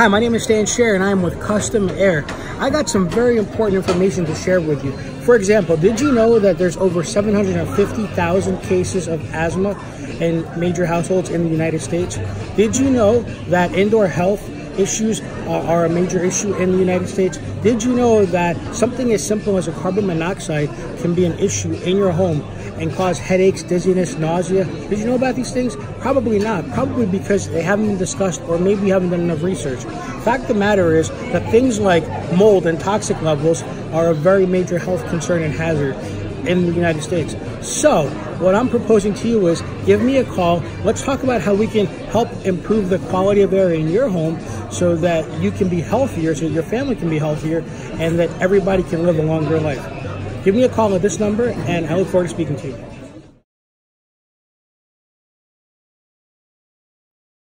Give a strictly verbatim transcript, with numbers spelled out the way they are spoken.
Hi, my name is Stan Sher and I'm with Custom Air. I got some very important information to share with you. For example, did you know that there's over seven hundred fifty thousand cases of asthma in major households in the United States? Did you know that indoor health issues are a major issue in the United States? Did you know that something as simple as a carbon monoxide can be an issue in your home and cause headaches, dizziness, nausea? Did you know about these things? Probably not, probably because they haven't been discussed or maybe you haven't done enough research. Fact of the matter is that things like mold and toxic levels are a very major health concern and hazard in the United States. So what I'm proposing to you is give me a call. Let's talk about how we can help improve the quality of air in your home so that you can be healthier, so your family can be healthier, and that everybody can live a longer life. Give me a call at this number and I look forward to speaking to you.